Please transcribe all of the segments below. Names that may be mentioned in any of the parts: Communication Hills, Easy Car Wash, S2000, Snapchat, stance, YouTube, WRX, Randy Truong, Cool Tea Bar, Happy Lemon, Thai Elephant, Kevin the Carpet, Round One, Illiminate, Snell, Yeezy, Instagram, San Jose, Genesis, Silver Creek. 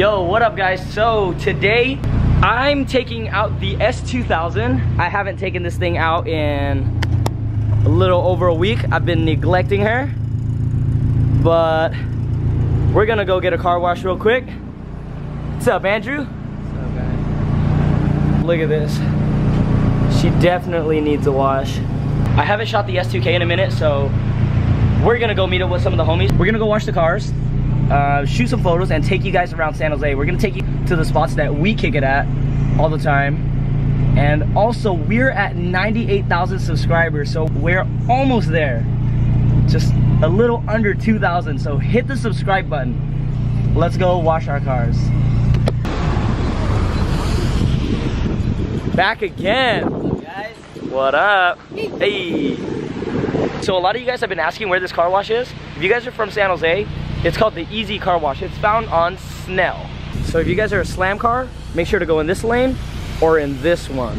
Yo, what up guys? So today I'm taking out the S2000. I haven't taken this thing out in a little over a week. I've been neglecting her, but we're gonna go get a car wash real quick. What's up, Andrew? What's up, guys? Look at this. She definitely needs a wash. I haven't shot the S2K in a minute, so we're gonna go meet up with some of the homies. We're gonna go wash the cars, shoot some photos, and take you guys around San Jose. We're gonna take you to the spots that we kick it at all the time. And also, we're at 98,000 subscribers, so we're almost there. Just a little under 2,000, so hit the subscribe button. Let's go wash our cars. Back again. What's up, guys? What up? Hey. So a lot of you guys have been asking where this car wash is. If you guys are from San Jose, it's called the Easy Car Wash. It's found on Snell. So if you guys are a slam car, make sure to go in this lane or in this one.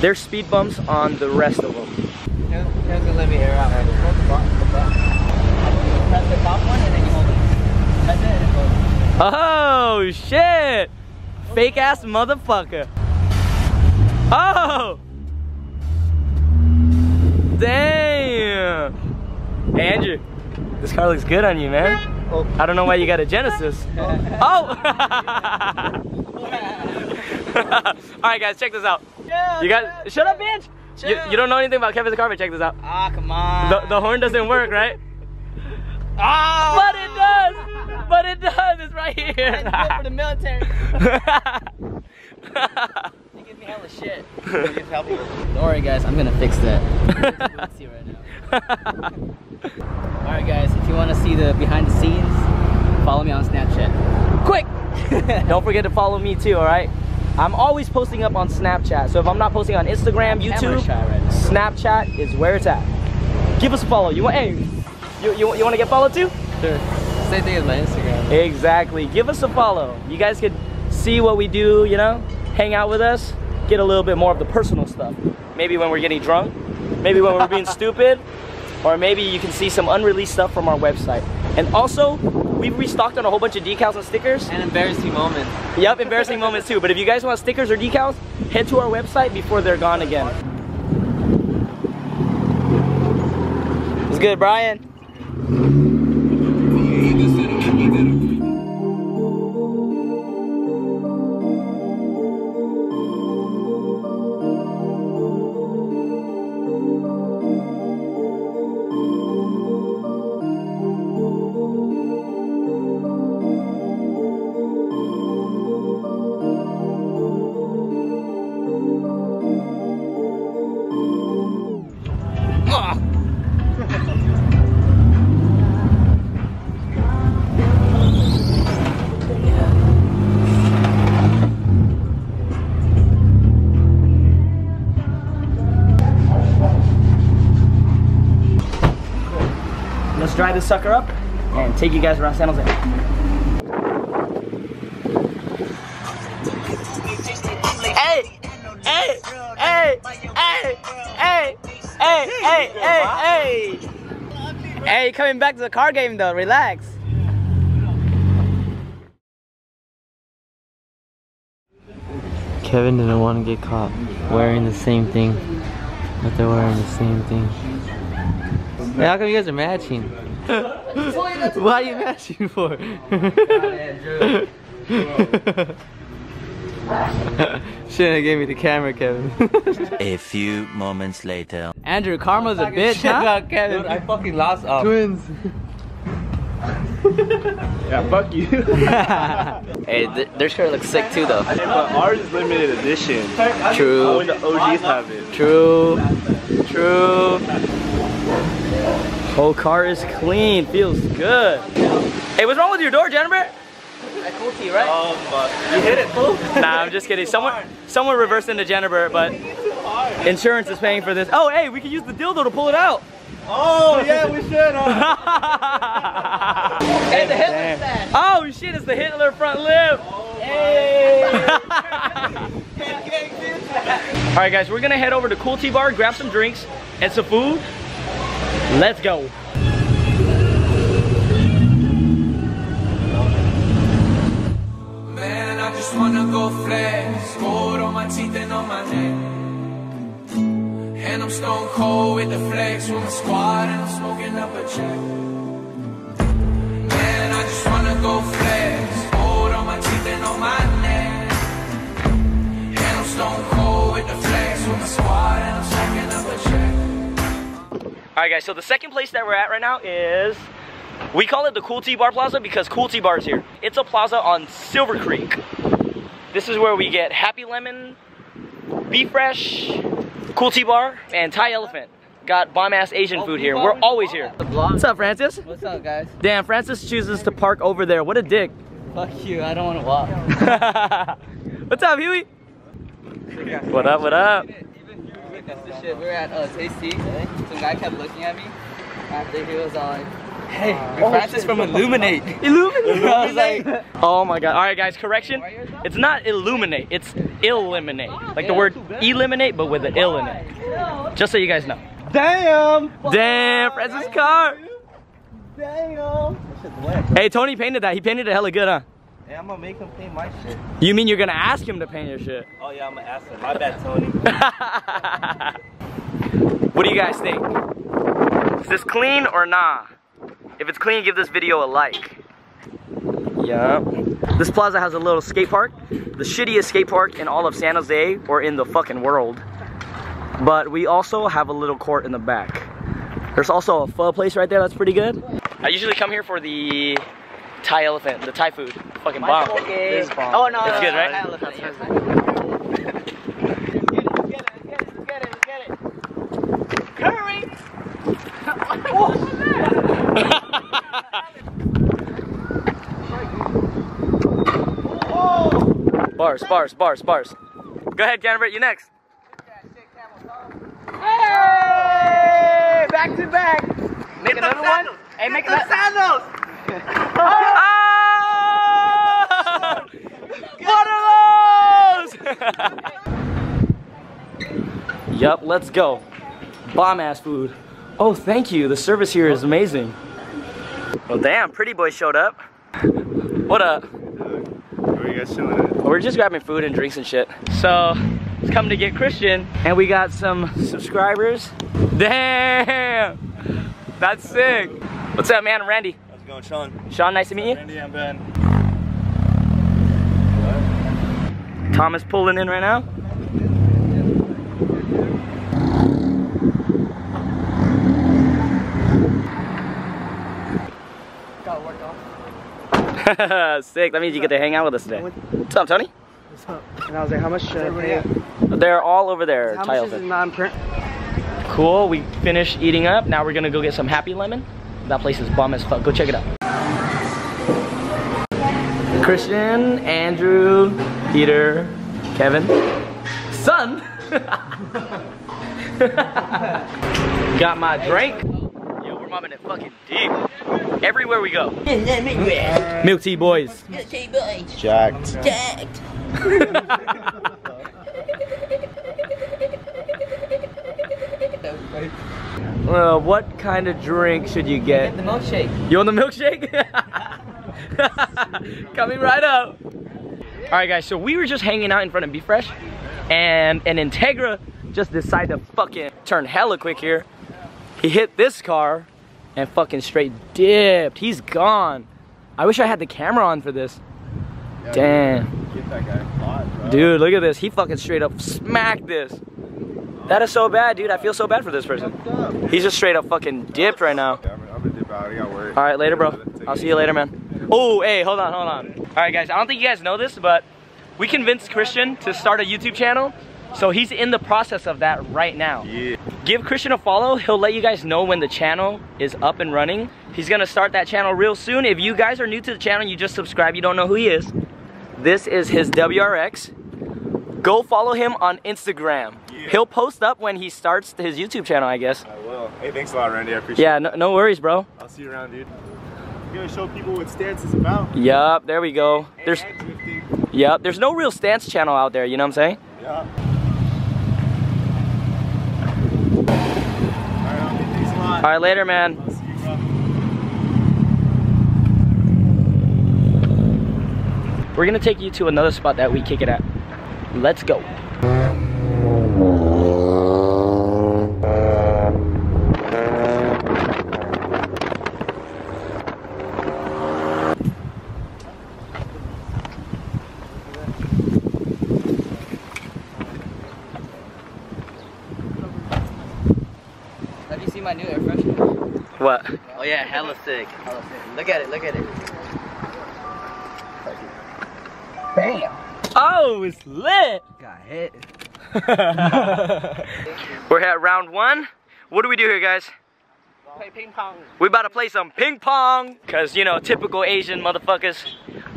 There's speed bumps on the rest of them. Gonna let me air out. Hold the bottom, press the top one and then you hold it. Press it and it goes. Oh shit! Fake ass motherfucker. Oh! Damn! Andrew, this car looks good on you, man. Oh. I don't know why you got a Genesis. Oh! Alright guys, check this out. You guys, shut up, bitch! You don't know anything about Kevin the Carpet, check this out. Ah, come on. The horn doesn't work, right? Ah! But it does! But it does! It's right here! It's good for the military. He gives me hella shit. Don't worry guys, I'm gonna fix that. Let's see right now. Alright guys, if you wanna see the behind the scenes, follow me on Snapchat. Quick! Don't forget to follow me too, alright? I'm always posting up on Snapchat, so if I'm not posting on Instagram, YouTube, right, Snapchat is where it's at. Give us a follow. You want? Hey, you want to get followed too? Sure. Same thing as my Instagram. Exactly. Give us a follow. You guys could see what we do. You know, hang out with us, get a little bit more of the personal stuff. Maybe when we're getting drunk, maybe when we're being stupid, or maybe you can see some unreleased stuff from our website. And also, we've restocked on a whole bunch of decals and stickers. And embarrassing moments. Yep, embarrassing moments too. But if you guys want stickers or decals, head to our website before they're gone again. What's good, Brian? Let's dry this sucker up and take you guys around San Jose. Hey! Hey! Hey! Hey! Hey! Hey! Hey! Hey! Hey! Hey! Coming back to the car game though. Relax. Kevin didn't want to get caught wearing the same thing, but they're wearing the same thing. Hey, how come you guys are matching? Why are you matching for? Shouldn't have gave me the camera, Kevin. A few moments later. Andrew, karma's a bitch, huh? About Kevin. Dude, I fucking lost up. Twins. Yeah, fuck you. Hey, their shirt looks sick too, though. Hey, but ours is limited edition. True. Only the OGs have it. True. True. Whole car is clean, feels good. Hey, what's wrong with your door, Jennifer? I told you, right? Oh fuck. You hit it, fool. Nah, I'm just kidding. Someone reversed into Jennifer, but insurance is paying for this. Oh, hey, we can use the dildo to pull it out. Oh yeah, we should. Hey, the Hitler stash. Oh shit, it's the Hitler front lip. Oh, hey. Alright guys, we're gonna head over to Cool Tea Bar, grab some drinks and some food. Let's go. flares, gold on my teeth and on my neck. And I'm stone cold with the flex with my squad, and I'm smoking up a check. Man, I just wanna go flares, gold on my teeth and on my neck. And I'm stone cold with the flex with my squad, and I'm smoking up a check. Alright guys, so the second place that we're at right now is... we call it the Cool Tea Bar Plaza because Cool Tea Bar is here. It's a plaza on Silver Creek. This is where we get Happy Lemon, Bee Fresh, Cool Tea Bar, and Thai Elephant. Got bomb-ass Asian food here. We're always here. What's up, Francis? What's up, guys? Damn, Francis chooses to park over there. What a dick. Fuck you, I don't want to walk. What's up, Huey? What up, what up? We were at Tasty. Some guy kept looking at me after he was on. Hey, Francis from Illuminate. Illuminate? I was like, oh my god. Alright guys, correction. It's not Illuminate, it's Illiminate. Like the word eliminate, but with an ill in it. Just so you guys know. Damn! Damn, Francis' car! Damn! Hey, Tony painted that. He painted it hella good, huh? Yeah, I'm gonna make him paint my shit. You mean you're gonna ask him to paint your shit? Oh yeah, I'm gonna ask him. My bad, Tony. What do you guys think? Is this clean or nah? If it's clean, give this video a like. Yup. This plaza has a little skate park. The shittiest skate park in all of San Jose or in the fucking world. But we also have a little court in the back. There's also a pho place right there that's pretty good. I usually come here for the Thai elephant, the Thai food. Fucking bomb. It is bomb. Oh no, it's good, right? Thai elephant, yes. Let's get it. Curry! What was that? Bars. Go ahead, Canberra, you next. Hey! Back to back. Make another one. Hey, make another sandals. Oh! What are those? Yup, let's go. Bomb ass food. Oh, thank you. The service here is amazing. Well, damn, Pretty Boy showed up. What up? We're just grabbing food and drinks and shit. So, it's come to get Christian, and we got some subscribers. Damn! That's sick. What's up, man? I'm Randy. How's it going, Sean? Sean, nice to meet you. Randy, I'm Ben. Hello. Thomas pulling in right now. Sick, that means you get to hang out with us today. What's up, Tony? What's up? And I was like, how much should I pay? They're all over there. How much is it non-print? Cool, we finished eating up. Now we're gonna go get some Happy Lemon. That place is bomb as fuck. Go check it out. Christian, Andrew, Peter, Kevin. Son! Got my drink. Yo, we're mobbing it fucking deep. Everywhere we go. Milk tea boys. Milk tea boys. Jacked. Well, what kind of drink should you get? The milkshake. You want the milkshake? Coming right up. Alright guys, so we were just hanging out in front of Bee Fresh, and an Integra just decided to fucking turn hella quick here. He hit this car and fucking straight dipped. He's gone. I wish I had the camera on for this. Yeah, damn. Get that guy hot, bro. Dude, look at this. He fucking straight up smacked this. That is so bad, dude. I feel so bad for this person. He's just straight up fucking dipped right now. Yeah, I'm gonna dip out. I got worried. All right, later, bro. I'll see you later, man. Oh, hey, hold on. All right, guys. I don't think you guys know this, but we convinced Christian to start a YouTube channel. So he's in the process of that right now. Yeah. Give Christian a follow. He'll let you guys know when the channel is up and running. He's gonna start that channel real soon. If you guys are new to the channel, you just subscribe, you don't know who he is. This is his WRX. Go follow him on Instagram. Yeah. He'll post up when he starts his YouTube channel, I guess. I will. Hey, thanks a lot, Randy. I appreciate it. Yeah, no worries, bro. I'll see you around, dude. I'm gonna show people what stance is about. Yup, there we go. There's no real stance channel out there, you know what I'm saying? Yeah. All right, later, man. I'll see you, bro. We're gonna take you to another spot that we kick it at. Let's go. Have you seen my new air freshener? What? Oh yeah, hella sick. Hella sick. Look at it, look at it. Bam! Oh, it's lit! Got hit. We're at round one. What do we do here, guys? Play ping pong. We about to play some ping pong. Cause you know, typical Asian motherfuckers.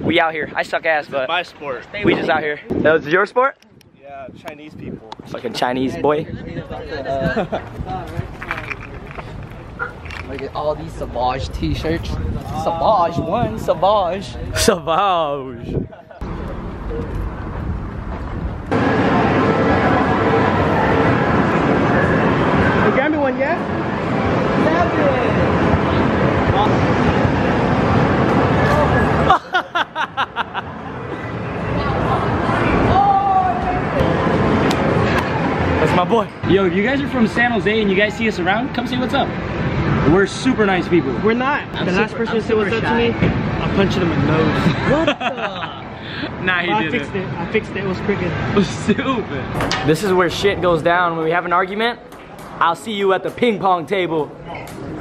We out here. I suck ass, but my sport. We just out here. That was your sport? Yeah, Chinese people. Fucking Chinese boy. Look at all these Savage t-shirts. Savage one, Savage. Savage. Yeah? That's my boy. Yo, if you guys are from San Jose and you guys see us around, come say what's up. We're super nice people. We're not. I'm the last person to say what's up to me, I'll punch him in the nose. What the? Nah, he didn't. I fixed it. It was crooked. It was stupid. This is where shit goes down when we have an argument. I'll see you at the ping pong table.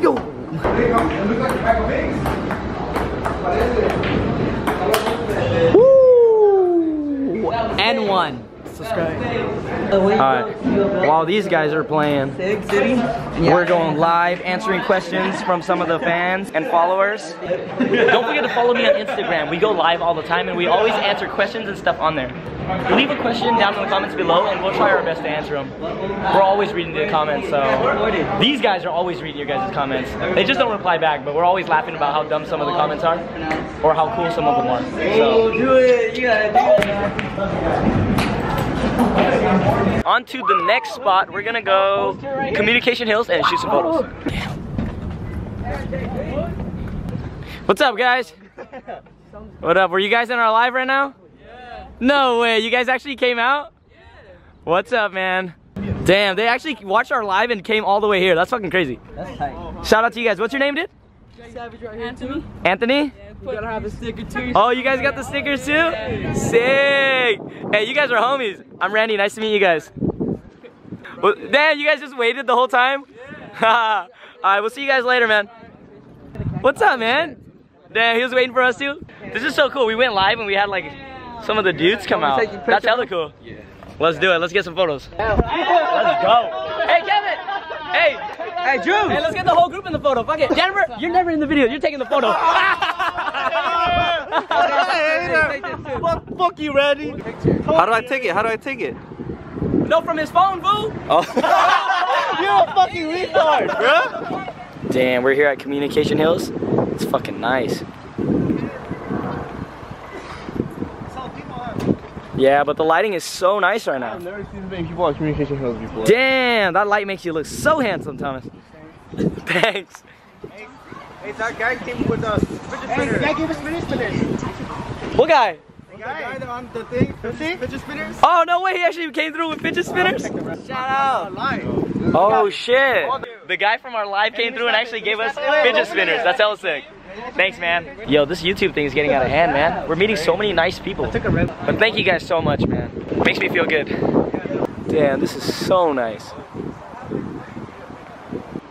Yo! Woo! N1. Subscribe. Alright, while these guys are playing, we're going live, answering questions from some of the fans and followers. Don't forget to follow me on Instagram. We go live all the time and we always answer questions and stuff on there. Leave a question down in the comments below and we'll try our best to answer them. We're always reading the comments, so these guys are always reading your guys' comments. They just don't reply back, but we're always laughing about how dumb some of the comments are or how cool some of them are. So do it, you gotta do it. On to the next spot, we're gonna go Communication Hills and shoot some photos. Damn. What's up, guys? What up? Were you guys in our live right now? No way, you guys actually came out? Yeah. What's up, man? Damn, they actually watched our live and came all the way here. That's fucking crazy. That's tight. Shout out to you guys. What's your name, dude? Savage right here. Anthony. Anthony? Yeah, we gotta have a sticker too. Oh, you guys got the stickers too? Yeah. Sick. Hey, you guys are homies. I'm Randy. Nice to meet you guys. Well, damn, you guys just waited the whole time? Yeah. Alright, we'll see you guys later, man. What's up, man? Damn, he was waiting for us too? This is so cool. We went live and we had like some of the dudes come out. That's hella cool. Yeah. Let's do it. Let's get some photos. Let's go. Hey, Kevin. Hey. Hey, Drew. Hey, let's get the whole group in the photo. Fuck it. Jennifer, you're never in the video. You're taking the photo. What? Fuck you, Randy. How do I take it? How do I take it? No, from his phone, boo. Oh. You're a fucking retard, bro. Damn, we're here at Communication Hills. It's fucking nice. Yeah, but the lighting is so nice right now. I've never seen many people at Communication Hills before. Damn, that light makes you look so handsome, Thomas. Thanks. Hey, that guy came with us. Hey, the guy gave us fidget spinners. What guy? The guy on the thing. Fidget spinners. Oh, no way, he actually came through with fidget spinners? Shout out. Oh, shit. The guy from our live came through and actually gave us fidget spinners. That's hella sick. Thanks, man. Yo, this YouTube thing is getting out of hand, man. We're meeting so many nice people. But thank you guys so much, man. Makes me feel good. Damn, this is so nice.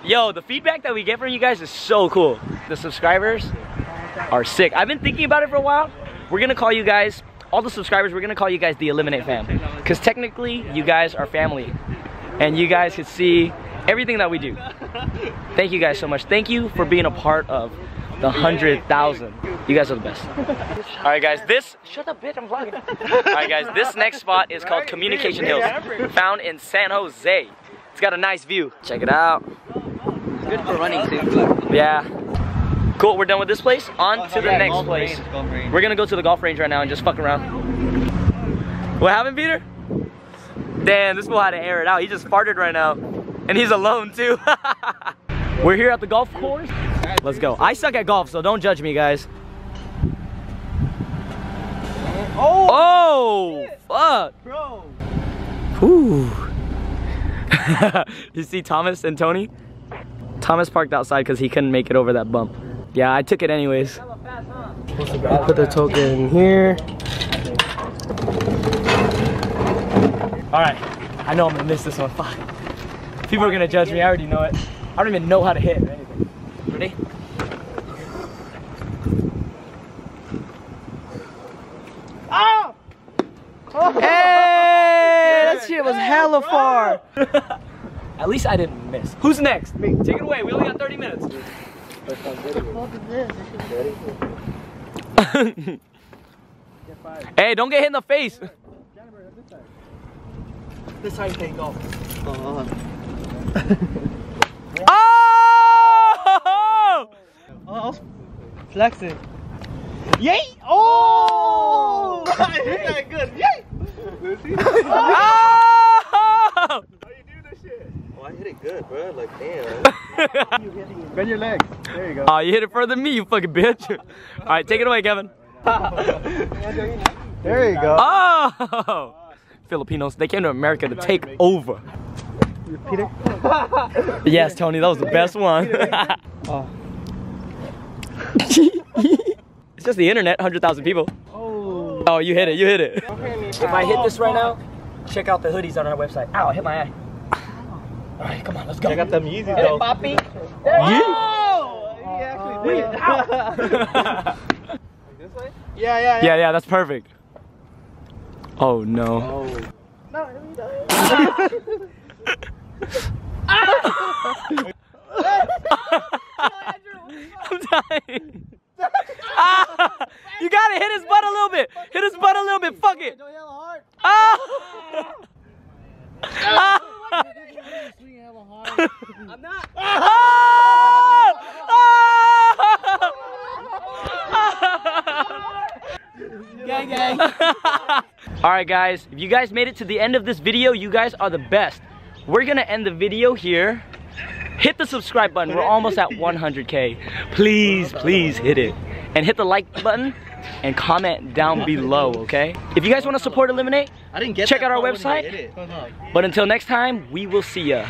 Yo, the feedback that we get from you guys is so cool. The subscribers are sick. I've been thinking about it for a while. We're gonna call you guys, all the subscribers, we're gonna call you guys the Illiminate fam. Because technically, you guys are family. And you guys can see everything that we do. Thank you guys so much. Thank you for being a part of the 100,000. You guys are the best. All right, guys, this... Shut up, bitch, I'm vlogging. All right, guys, this next spot is called Communication Hills, found in San Jose. It's got a nice view. Check it out. It's good for running, too. Yeah. Cool, we're done with this place. On to the next place. We're gonna go to the golf range right now and just fuck around. What happened, Peter? Damn, this fool had to air it out. He just farted right now. And he's alone, too. We're here at the golf course. Let's go. I suck at golf, so don't judge me, guys. Whoa! Fuck! Bro! Ooh. You see Thomas and Tony? Thomas parked outside because he couldn't make it over that bump. Yeah, I took it anyways. I'll put the token in here. Alright, I know I'm gonna miss this one. Fuck. People are gonna judge me, I already know it. I don't even know how to hit or anything. Ready? Oh! Oh. Hey! That shit was hella far. At least I didn't miss. Who's next? Me. Take it away, we only got 30 minutes. Hey, don't get hit in the face. This side thing go. Oh! Oh! Flexing. Yay! Oh! I hit that good. Yay! Oh! I hit it good, bro. Like, damn. Bend your legs. There you go. Oh, you hit it further than me, you fucking bitch. All right, take it away, Kevin. There you go. Oh! Filipinos, they came to America to take over. Peter? Yes, Tony, that was the best one. Oh. It's just the internet, 100,000 people. Oh. Oh, you hit it, you hit it. If I hit this right now, check out the hoodies on our website. Ow, I hit my eye. Alright, come on, let's go. I got them Yeezys though. Poppy. Oh! He actually did it. Like this way? Yeah, yeah, yeah. Yeah, yeah, that's perfect. Oh no. No, you don't. I'm dying. Ah, you gotta hit his butt a little bit. Hit his butt a little bit. Fuck it. Don't yell hard. Ah! Ah! I'm not. Oh! Oh! Gang, gang. All right, guys. If you guys made it to the end of this video, you guys are the best. We're gonna end the video here. Hit the subscribe button. We're almost at 100K. Please, please hit it. And hit the like button and comment down below, okay? If you guys want to support Illiminate, check out our website. But until next time, we will see ya.